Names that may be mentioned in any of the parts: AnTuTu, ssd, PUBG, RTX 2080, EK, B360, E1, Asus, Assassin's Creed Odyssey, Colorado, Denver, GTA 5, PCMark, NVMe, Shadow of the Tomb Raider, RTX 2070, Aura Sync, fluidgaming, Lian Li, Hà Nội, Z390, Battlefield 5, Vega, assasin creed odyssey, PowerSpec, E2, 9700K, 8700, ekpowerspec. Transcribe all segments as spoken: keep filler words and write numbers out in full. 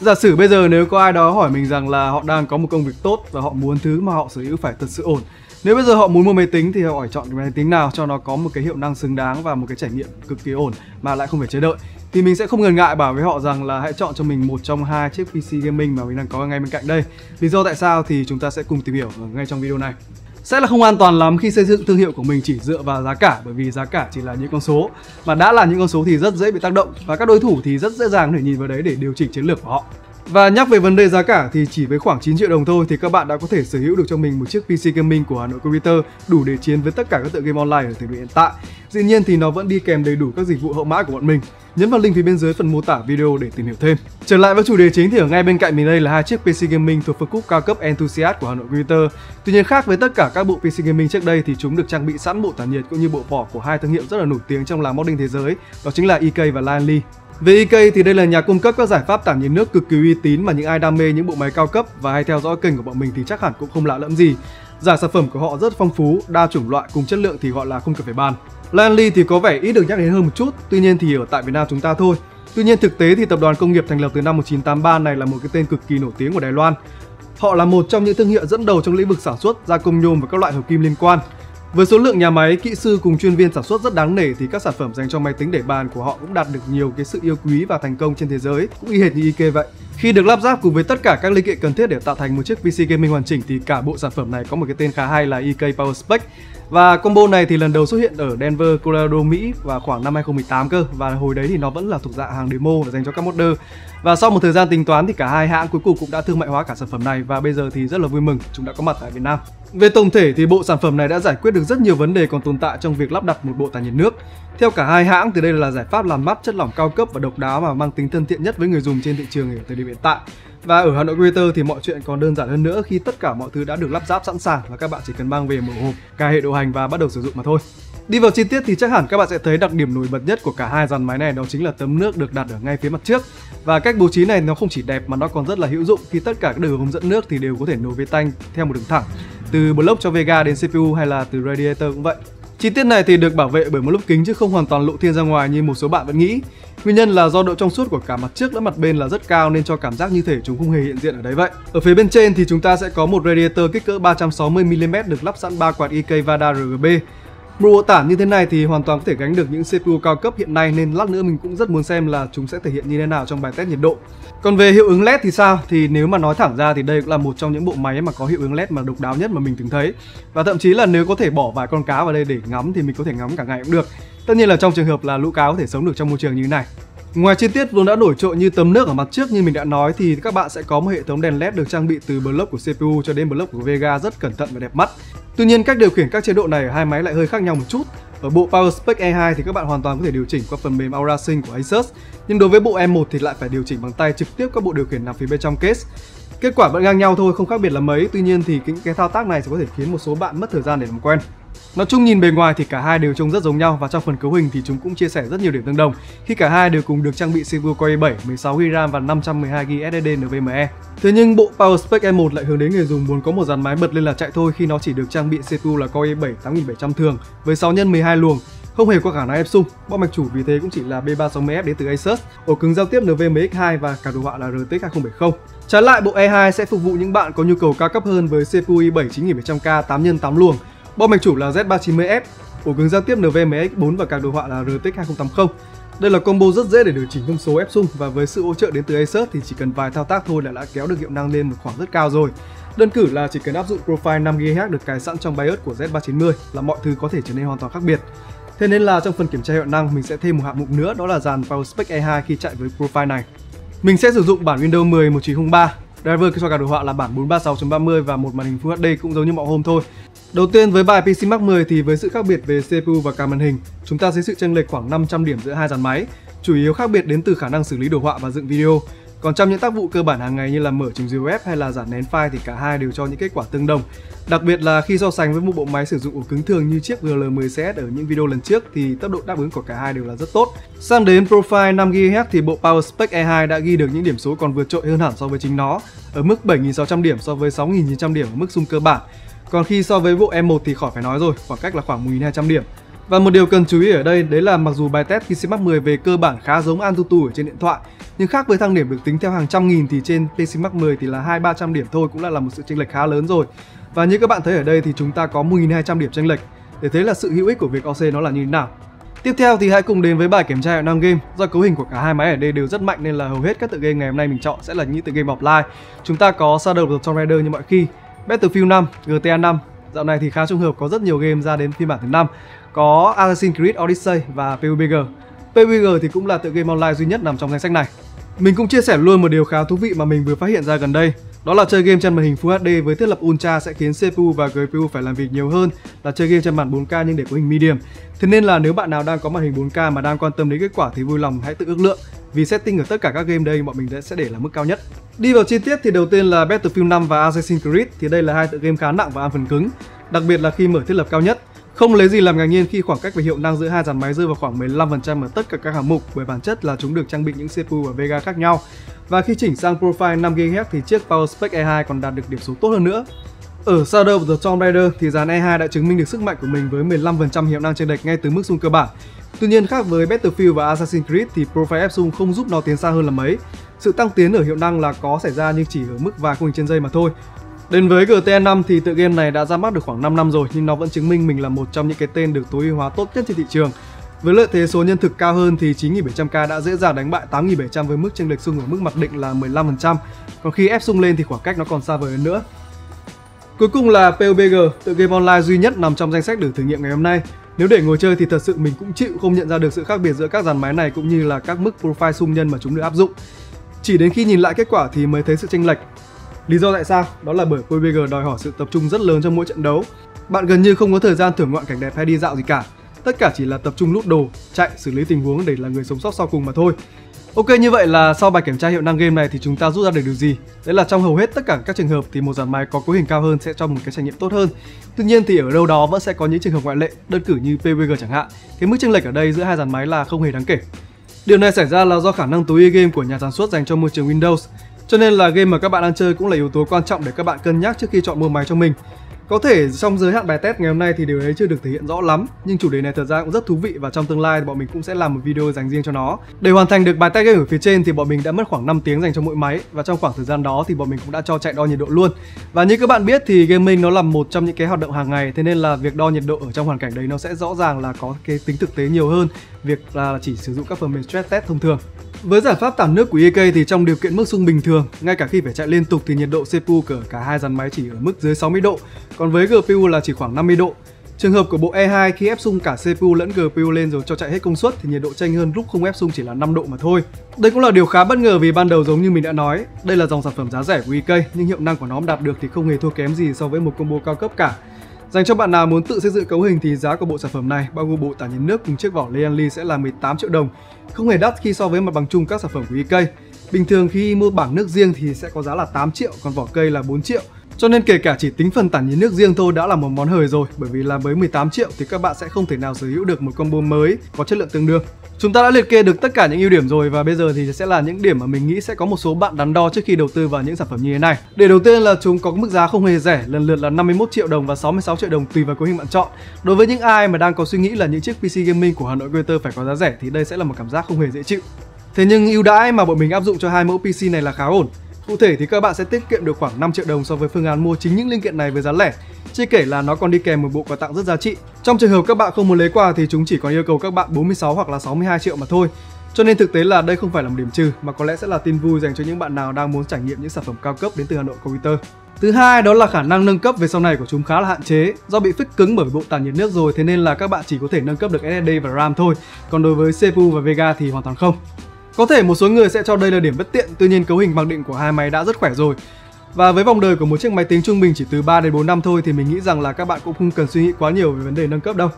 Giả sử bây giờ nếu có ai đó hỏi mình rằng là họ đang có một công việc tốt và họ muốn thứ mà họ sở hữu phải thật sự ổn. Nếu bây giờ họ muốn mua máy tính thì họ phải chọn cái máy tính nào cho nó có một cái hiệu năng xứng đáng và một cái trải nghiệm cực kỳ ổn mà lại không phải chờ đợi. Thì mình sẽ không ngần ngại bảo với họ rằng là hãy chọn cho mình một trong hai chiếc pê xê gaming mà mình đang có ngay bên cạnh đây. Lý do tại sao thì chúng ta sẽ cùng tìm hiểu ngay trong video này. Sẽ là không an toàn lắm khi xây dựng thương hiệu của mình chỉ dựa vào giá cả, bởi vì giá cả chỉ là những con số, mà đã là những con số thì rất dễ bị tác động và các đối thủ thì rất dễ dàng để nhìn vào đấy để điều chỉnh chiến lược của họ. Và nhắc về vấn đề giá cả thì chỉ với khoảng chín triệu đồng thôi thì các bạn đã có thể sở hữu được cho mình một chiếc pê xê gaming của Hà Nội Computer đủ để chiến với tất cả các tựa game online ở thời điểm hiện tại. Dĩ nhiên thì nó vẫn đi kèm đầy đủ các dịch vụ hậu mã của bọn mình. Nhấn vào link phía bên dưới phần mô tả video để tìm hiểu thêm. Trở lại với chủ đề chính thì ở ngay bên cạnh mình đây là hai chiếc pê xê gaming thuộc phân khúc cao cấp Enthusiast của Hà Nội Computer. Tuy nhiên, khác với tất cả các bộ pê xê gaming trước đây thì chúng được trang bị sẵn bộ tản nhiệt cũng như bộ vỏ của hai thương hiệu rất là nổi tiếng trong làng modding thế giới, đó chính là e ca và Lian Li. Về e ca thì đây là nhà cung cấp các giải pháp tản nhiệt nước cực kỳ uy tín mà những ai đam mê những bộ máy cao cấp và hay theo dõi kênh của bọn mình thì chắc hẳn cũng không lạ lẫm gì. Giải sản phẩm của họ rất phong phú, đa chủng loại cùng chất lượng thì gọi là không cần phải bàn. Lian Li thì có vẻ ít được nhắc đến hơn một chút, tuy nhiên thì ở tại Việt Nam chúng ta thôi. Tuy nhiên thực tế thì tập đoàn công nghiệp thành lập từ năm một nghìn chín trăm tám mươi ba này là một cái tên cực kỳ nổi tiếng của Đài Loan. Họ là một trong những thương hiệu dẫn đầu trong lĩnh vực sản xuất, gia công nhôm và các loại hợp kim liên quan. Với số lượng nhà máy, kỹ sư cùng chuyên viên sản xuất rất đáng nể thì các sản phẩm dành cho máy tính để bàn của họ cũng đạt được nhiều cái sự yêu quý và thành công trên thế giới, cũng y hệt như e ca vậy. Khi được lắp ráp cùng với tất cả các linh kiện cần thiết để tạo thành một chiếc pê xê gaming hoàn chỉnh thì cả bộ sản phẩm này có một cái tên khá hay là e ca PowerSpec. Và combo này thì lần đầu xuất hiện ở Denver, Colorado, Mỹ vào khoảng năm hai không một tám cơ, và hồi đấy thì nó vẫn là thuộc dạng hàng demo dành cho các modder. Và sau một thời gian tính toán thì cả hai hãng cuối cùng cũng đã thương mại hóa cả sản phẩm này và bây giờ thì rất là vui mừng chúng đã có mặt tại Việt Nam. Về tổng thể thì bộ sản phẩm này đã giải quyết được rất nhiều vấn đề còn tồn tại trong việc lắp đặt một bộ tản nhiệt nước. Theo cả hai hãng thì đây là giải pháp làm mát chất lỏng cao cấp và độc đáo mà mang tính thân thiện nhất với người dùng trên thị trường ở thời điểm hiện tại. Và ở Hà Nội Computer thì mọi chuyện còn đơn giản hơn nữa khi tất cả mọi thứ đã được lắp ráp sẵn sàng và các bạn chỉ cần mang về một hộp, cài hệ điều hành và bắt đầu sử dụng mà thôi. Đi vào chi tiết thì chắc hẳn các bạn sẽ thấy đặc điểm nổi bật nhất của cả hai dàn máy này đó chính là tấm nước được đặt ở ngay phía mặt trước. Và cách bố trí này nó không chỉ đẹp mà nó còn rất là hữu dụng khi tất cả các đường ống dẫn nước thì đều có thể nối với tanh theo một đường thẳng, từ block cho Vega đến xê pê u hay là từ radiator cũng vậy. Chi tiết này thì được bảo vệ bởi một lớp kính chứ không hoàn toàn lộ thiên ra ngoài như một số bạn vẫn nghĩ. Nguyên nhân là do độ trong suốt của cả mặt trước lẫn mặt bên là rất cao nên cho cảm giác như thể chúng không hề hiện diện ở đấy vậy. Ở phía bên trên thì chúng ta sẽ có một radiator kích cỡ ba trăm sáu mươi mi li mét được lắp sẵn ba quạt e ca vê a đê a rờ giê bê. Một bộ tản như thế này thì hoàn toàn có thể gánh được những xê pê u cao cấp hiện nay nên lát nữa mình cũng rất muốn xem là chúng sẽ thể hiện như thế nào trong bài test nhiệt độ. Còn về hiệu ứng led thì sao? Thì nếu mà nói thẳng ra thì đây cũng là một trong những bộ máy mà có hiệu ứng led mà độc đáo nhất mà mình từng thấy. Và thậm chí là nếu có thể bỏ vài con cá vào đây để ngắm thì mình có thể ngắm cả ngày cũng được. Tất nhiên là trong trường hợp là lũ cá có thể sống được trong môi trường như thế này. Ngoài chi tiết vốn đã nổi trội như tấm nước ở mặt trước như mình đã nói thì các bạn sẽ có một hệ thống đèn led được trang bị từ block của xê pê u cho đến block của Vega rất cẩn thận và đẹp mắt. Tuy nhiên, cách điều khiển các chế độ này ở hai máy lại hơi khác nhau một chút. Ở bộ PowerSpec e hai thì các bạn hoàn toàn có thể điều chỉnh qua phần mềm Aura Sync của Asus, nhưng đối với bộ e một thì lại phải điều chỉnh bằng tay trực tiếp các bộ điều khiển nằm phía bên trong case. Kết quả vẫn ngang nhau thôi, không khác biệt là mấy, tuy nhiên thì những cái thao tác này sẽ có thể khiến một số bạn mất thời gian để làm quen. Nói chung nhìn bề ngoài thì cả hai đều trông rất giống nhau và trong phần cấu hình thì chúng cũng chia sẻ rất nhiều điểm tương đồng khi cả hai đều cùng được trang bị xê pê u Core i bảy, mười sáu gi ga bai RAM và năm trăm mười hai gi ga bai ét ét đê en vê em e. Thế nhưng bộ PowerSpec e một lại hướng đến người dùng muốn có một dàn máy bật lên là chạy thôi khi nó chỉ được trang bị xê pê u là Core i bảy tám nghìn bảy trăm thường với sáu nhân mười hai luồng, không hề có khả năng ép sung. Bóc mạch chủ vì thế cũng chỉ là B ba sáu mươi F đến từ Asus, ổ cứng giao tiếp NVMe X hai và cả đồ họa là rờ tê ích hai không bảy không. Trái lại, bộ e hai sẽ phục vụ những bạn có nhu cầu cao cấp hơn với xê pê u i bảy chín nghìn bảy trăm K tám nhân tám luồng. Bom mạch chủ là Z ba chín mươi F, ổ cứng giao tiếp NVMe X bốn và card đồ họa là rờ tê ích hai không tám không. Đây là combo rất dễ để điều chỉnh thông số ép sung và với sự hỗ trợ đến từ Asus thì chỉ cần vài thao tác thôi là đã kéo được hiệu năng lên một khoảng rất cao rồi. Đơn cử là chỉ cần áp dụng profile năm gi ga héc được cài sẵn trong BIOS của Z ba chín mươi là mọi thứ có thể trở nên hoàn toàn khác biệt. Thế nên là trong phần kiểm tra hiệu năng mình sẽ thêm một hạng mục nữa, đó là dàn PowerSpec e hai khi chạy với profile này. Mình sẽ sử dụng bản Windows mười một nghìn chín trăm linh ba. Driver cho card đồ họa là bản bốn ba sáu chấm ba mươi và một màn hình Full hát đê cũng giống như mọi hôm thôi. Đầu tiên với bài PCMark mười thì với sự khác biệt về xê pê u và card màn hình, chúng ta thấy sự chênh lệch khoảng năm trăm điểm giữa hai dàn máy, chủ yếu khác biệt đến từ khả năng xử lý đồ họa và dựng video. Còn trong những tác vụ cơ bản hàng ngày như là mở trình duyệt web hay là giảm nén file thì cả hai đều cho những kết quả tương đồng. Đặc biệt là khi so sánh với một bộ máy sử dụng ổ cứng thường như chiếc GL mười CS ở những video lần trước thì tốc độ đáp ứng của cả hai đều là rất tốt. Sang đến profile năm gi ga héc thì bộ PowerSpec e hai đã ghi được những điểm số còn vượt trội hơn hẳn so với chính nó, ở mức bảy nghìn sáu trăm điểm so với sáu nghìn chín trăm điểm ở mức xung cơ bản. Còn khi so với bộ e một thì khỏi phải nói rồi, khoảng cách là khoảng một nghìn hai trăm điểm. Và một điều cần chú ý ở đây đấy là mặc dù bài test PCMark mười về cơ bản khá giống AnTuTu ở trên điện thoại, Nhưng khác với thang điểm được tính theo hàng trăm nghìn thì trên PCMark mười thì là hai ba trăm điểm thôi cũng đã là một sự chênh lệch khá lớn rồi. Và như các bạn thấy ở đây thì chúng ta có một nghìn hai trăm điểm chênh lệch. Để thấy là sự hữu ích của việc o xê nó là như thế nào. Tiếp theo thì hãy cùng đến với bài kiểm tra hiệu năng game. Do cấu hình của cả hai máy ở đây đều rất mạnh nên là hầu hết các tựa game ngày hôm nay mình chọn sẽ là những tựa game offline. Chúng ta có Shadow of the Tomb Raider như mọi khi, Battlefield năm, GTA năm. Dạo này thì khá trùng hợp có rất nhiều game ra đến phiên bản thứ năm. Có Assassin's Creed Odyssey và pê u bê giê. pê u bê giê thì cũng là tựa game online duy nhất nằm trong danh sách này. Mình cũng chia sẻ luôn một điều khá thú vị mà mình vừa phát hiện ra gần đây. Đó là chơi game trên màn hình Full hát đê với thiết lập Ultra sẽ khiến xê pê u và giê pê u phải làm việc nhiều hơn là chơi game trên màn bốn K nhưng để cấu hình medium. Thế nên là nếu bạn nào đang có màn hình bốn K mà đang quan tâm đến kết quả thì vui lòng hãy tự ước lượng, vì setting ở tất cả các game đây bọn mình sẽ để là mức cao nhất. Đi vào chi tiết thì đầu tiên là Battlefield năm và Assassin's Creed thì đây là hai tựa game khá nặng và ăn phần cứng, đặc biệt là khi mở thiết lập cao nhất. Không lấy gì làm ngạc nhiên khi khoảng cách về hiệu năng giữa hai dàn máy rơi vào khoảng mười lăm phần trăm ở tất cả các hạng mục, bởi bản chất là chúng được trang bị những xê pê u và Vega khác nhau. Và khi chỉnh sang profile năm gigahertz thì chiếc PowerSpec E hai còn đạt được điểm số tốt hơn nữa. Ở Shadow of the Tomb Raider thì dàn E hai đã chứng minh được sức mạnh của mình với mười lăm phần trăm hiệu năng chênh lệch ngay từ mức zoom cơ bản. Tuy nhiên khác với Battlefield và Assassin's Creed thì profile F-zoom không giúp nó tiến xa hơn là mấy. Sự tăng tiến ở hiệu năng là có xảy ra nhưng chỉ ở mức vài khung hình trên giây mà thôi. Đến với GTA năm thì tựa game này đã ra mắt được khoảng năm năm rồi nhưng nó vẫn chứng minh mình là một trong những cái tên được tối ưu hóa tốt nhất trên thị trường. Với lợi thế số nhân thực cao hơn thì chín nghìn bảy trăm K đã dễ dàng đánh bại tám nghìn bảy trăm với mức chênh lệch xung ở mức mặc định là mười lăm phần trăm, còn khi ép xung lên thì khoảng cách nó còn xa vời hơn nữa. Cuối cùng là pê u bê giê, tựa game online duy nhất nằm trong danh sách được thử nghiệm ngày hôm nay. Nếu để ngồi chơi thì thật sự mình cũng chịu không nhận ra được sự khác biệt giữa các dàn máy này cũng như là các mức profile xung nhân mà chúng được áp dụng. Chỉ đến khi nhìn lại kết quả thì mới thấy sự chênh lệch. Lý do tại sao? Đó là bởi pê u bê giê đòi hỏi sự tập trung rất lớn trong mỗi trận đấu. Bạn gần như không có thời gian thưởng ngoạn cảnh đẹp hay đi dạo gì cả. Tất cả chỉ là tập trung lút đồ, chạy, xử lý tình huống để là người sống sót sau cùng mà thôi. Ok, như vậy là sau bài kiểm tra hiệu năng game này thì chúng ta rút ra được điều gì? Đấy là trong hầu hết tất cả các trường hợp thì một dàn máy có cấu hình cao hơn sẽ cho một cái trải nghiệm tốt hơn. Tuy nhiên thì ở đâu đó vẫn sẽ có những trường hợp ngoại lệ, đơn cử như pê u bê giê chẳng hạn. Cái mức chênh lệch ở đây giữa hai dàn máy là không hề đáng kể. Điều này xảy ra là do khả năng tối ưu game của nhà sản xuất dành cho môi trường Windows. Cho nên là game mà các bạn đang chơi cũng là yếu tố quan trọng để các bạn cân nhắc trước khi chọn mua máy cho mình. Có thể trong giới hạn bài test ngày hôm nay thì điều ấy chưa được thể hiện rõ lắm, nhưng chủ đề này thật ra cũng rất thú vị và trong tương lai thì bọn mình cũng sẽ làm một video dành riêng cho nó. Để hoàn thành được bài test game ở phía trên thì bọn mình đã mất khoảng năm tiếng dành cho mỗi máy, và trong khoảng thời gian đó thì bọn mình cũng đã cho chạy đo nhiệt độ luôn. Và như các bạn biết thì gaming nó là một trong những cái hoạt động hàng ngày, thế nên là việc đo nhiệt độ ở trong hoàn cảnh đấy nó sẽ rõ ràng là có cái tính thực tế nhiều hơn việc là chỉ sử dụng các phần mềm stress test thông thường. Với giải pháp tản nước của e ca thì trong điều kiện mức xung bình thường, ngay cả khi phải chạy liên tục thì nhiệt độ xê pê u của cả hai dàn máy chỉ ở mức dưới sáu mươi độ, còn với giê pê u là chỉ khoảng năm mươi độ. Trường hợp của bộ E hai khi ép xung cả xê pê u lẫn giê pê u lên rồi cho chạy hết công suất thì nhiệt độ chênh hơn lúc không ép xung chỉ là năm độ mà thôi. Đây cũng là điều khá bất ngờ vì ban đầu giống như mình đã nói, đây là dòng sản phẩm giá rẻ của e ca nhưng hiệu năng của nó đạt được thì không hề thua kém gì so với một combo cao cấp cả. Dành cho bạn nào muốn tự xây dựng cấu hình thì giá của bộ sản phẩm này bao gồm bộ tản nhiệt nước cùng chiếc vỏ Lian Li sẽ là mười tám triệu đồng, không hề đắt khi so với mặt bằng chung các sản phẩm của e ca. Bình thường khi mua bảng nước riêng thì sẽ có giá là tám triệu, còn vỏ cây là bốn triệu. Cho nên kể cả chỉ tính phần tản nhiệt nước riêng thôi đã là một món hời rồi, bởi vì là với mười tám triệu thì các bạn sẽ không thể nào sở hữu được một combo mới có chất lượng tương đương. Chúng ta đã liệt kê được tất cả những ưu điểm rồi và bây giờ thì sẽ là những điểm mà mình nghĩ sẽ có một số bạn đắn đo trước khi đầu tư vào những sản phẩm như thế này. Để đầu tiên là chúng có mức giá không hề rẻ, lần lượt là năm mươi mốt triệu đồng và sáu mươi sáu triệu đồng tùy vào cấu hình bạn chọn. Đối với những ai mà đang có suy nghĩ là những chiếc pê xê gaming của Hà Nội Greater phải có giá rẻ thì đây sẽ là một cảm giác không hề dễ chịu. Thế nhưng ưu đãi mà bọn mình áp dụng cho hai mẫu pê xê này là khá ổn. Cụ thể thì các bạn sẽ tiết kiệm được khoảng năm triệu đồng so với phương án mua chính những linh kiện này với giá lẻ. Chưa kể là nó còn đi kèm một bộ quà tặng rất giá trị. Trong trường hợp các bạn không muốn lấy quà thì chúng chỉ còn yêu cầu các bạn bốn mươi sáu hoặc là sáu mươi hai triệu mà thôi. Cho nên thực tế là đây không phải là một điểm trừ mà có lẽ sẽ là tin vui dành cho những bạn nào đang muốn trải nghiệm những sản phẩm cao cấp đến từ Hà Nội Computer. Thứ hai đó là khả năng nâng cấp về sau này của chúng khá là hạn chế. Do bị phích cứng bởi bộ tản nhiệt nước rồi thế nên là các bạn chỉ có thể nâng cấp được ét ét đê và RAM thôi. Còn đối với xê pê u và Vega thì hoàn toàn không. Có thể một số người sẽ cho đây là điểm bất tiện, tuy nhiên cấu hình mặc định của hai máy đã rất khỏe rồi. Và với vòng đời của một chiếc máy tính trung bình chỉ từ ba đến bốn năm thôi thì mình nghĩ rằng là các bạn cũng không cần suy nghĩ quá nhiều về vấn đề nâng cấp đâu.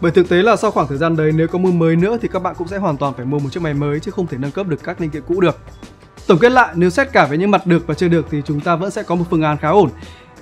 Bởi thực tế là sau khoảng thời gian đấy nếu có mua mới nữa thì các bạn cũng sẽ hoàn toàn phải mua một chiếc máy mới chứ không thể nâng cấp được các linh kiện cũ được. Tổng kết lại, nếu xét cả về những mặt được và chưa được thì chúng ta vẫn sẽ có một phương án khá ổn.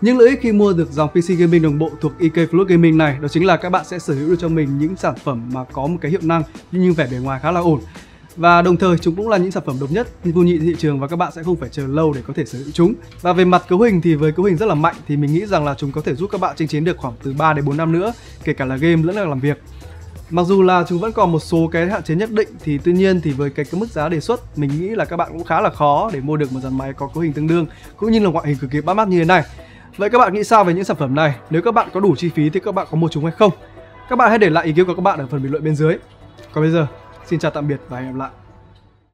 Những lợi ích khi mua được dòng pê xê gaming đồng bộ thuộc e ca Fluid Gaming này đó chính là các bạn sẽ sở hữu được cho mình những sản phẩm mà có một cái hiệu năng nhưng vẻ bề ngoài khá là ổn. Và đồng thời chúng cũng là những sản phẩm độc nhất, vô nhị thị trường và các bạn sẽ không phải chờ lâu để có thể sở hữu chúng. Và về mặt cấu hình thì với cấu hình rất là mạnh thì mình nghĩ rằng là chúng có thể giúp các bạn chinh chiến được khoảng từ ba đến bốn năm nữa, kể cả là game lẫn là làm việc. Mặc dù là chúng vẫn còn một số cái hạn chế nhất định, thì tuy nhiên thì với cái, cái mức giá đề xuất, mình nghĩ là các bạn cũng khá là khó để mua được một dàn máy có cấu hình tương đương cũng như là ngoại hình cực kỳ bắt mắt như thế này. Vậy các bạn nghĩ sao về những sản phẩm này? Nếu các bạn có đủ chi phí thì các bạn có mua chúng hay không? Các bạn hãy để lại ý kiến của các bạn ở phần bình luận bên dưới. Còn bây giờ, xin chào tạm biệt và hẹn gặp lại.